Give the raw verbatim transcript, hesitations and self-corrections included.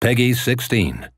Peggy sixteen.